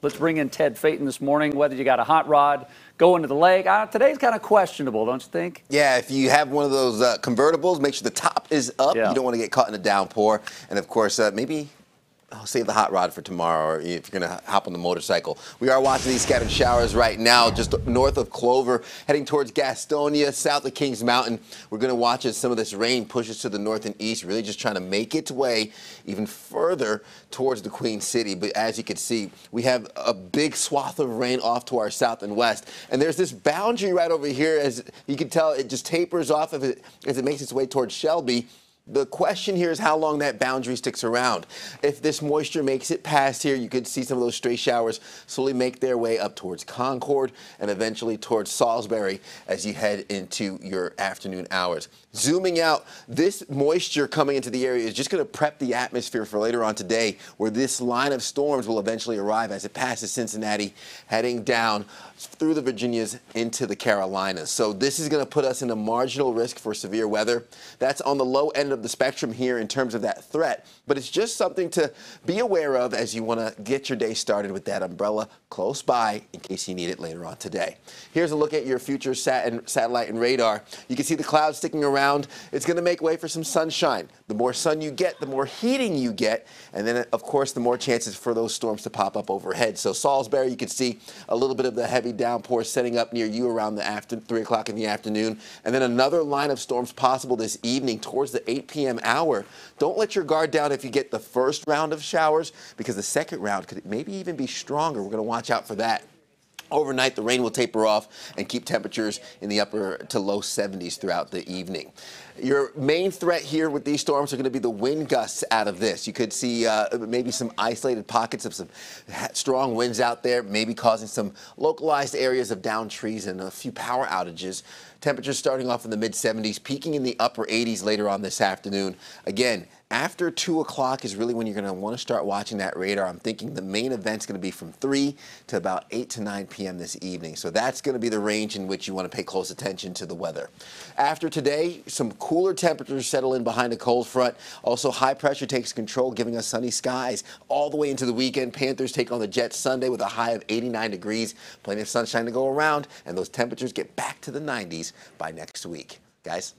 Let's bring in Ted Phaeton this morning. Whether you got a hot rod going to the lake, today's kind of questionable, don't you think? Yeah, if you have one of those convertibles, make sure the top is up. Yeah. You don't want to get caught in a downpour. And of course, maybe I'll save the hot rod for tomorrow, or if you're going to hop on the motorcycle. We are watching these scattered showers right now, just north of Clover, heading towards Gastonia, south of Kings Mountain. We're going to watch as some of this rain pushes to the north and east, really just trying to make its way even further towards the Queen City. But as you can see, we have a big swath of rain off to our south and west. And there's this boundary right over here. As you can tell, it just tapers off as it makes its way towards Shelby. The question here is how long that boundary sticks around. If this moisture makes it past here, you could see some of those stray showers slowly make their way up towards Concord and eventually towards Salisbury as you head into your afternoon hours. Zooming out, this moisture coming into the area is just going to prep the atmosphere for later on today, where this line of storms will eventually arrive as it passes Cincinnati, heading down through the Virginias into the Carolinas. So this is going to put us in a marginal risk for severe weather. That's on the low end of the spectrum here in terms of that threat, but it's just something to be aware of as you want to get your day started with that umbrella close by in case you need it later on today. Here's a look at your future satellite and radar. You can see the clouds sticking around. It's going to make way for some sunshine. The more sun you get, the more heating you get, and then of course the more chances for those storms to pop up overhead. So Salisbury, you can see a little bit of the heavy downpour setting up near you around the after 3 o'clock in the afternoon, and then another line of storms possible this evening towards the 8 p.m. hour. Don't let your guard down if you get the first round of showers, because the second round could maybe even be stronger. We're going to watch out for that. Overnight, the rain will taper off and keep temperatures in the upper to low 70s throughout the evening. Your main threat here with these storms are going to be the wind gusts out of this. You could see maybe some isolated pockets of some strong winds out there, maybe causing some localized areas of downed trees and a few power outages. Temperatures starting off in the mid-70s, peaking in the upper 80s later on this afternoon. Again, after 2 o'clock is really when you're going to want to start watching that radar. I'm thinking the main event's going to be from 3 to about 8 to 9 p.m. this evening. So that's going to be the range in which you want to pay close attention to the weather. After today, some cooler temperatures settle in behind a cold front. Also, high pressure takes control, giving us sunny skies all the way into the weekend. Panthers take on the Jets Sunday with a high of 89 degrees. Plenty of sunshine to go around, and those temperatures get back to the 90s by next week. Guys.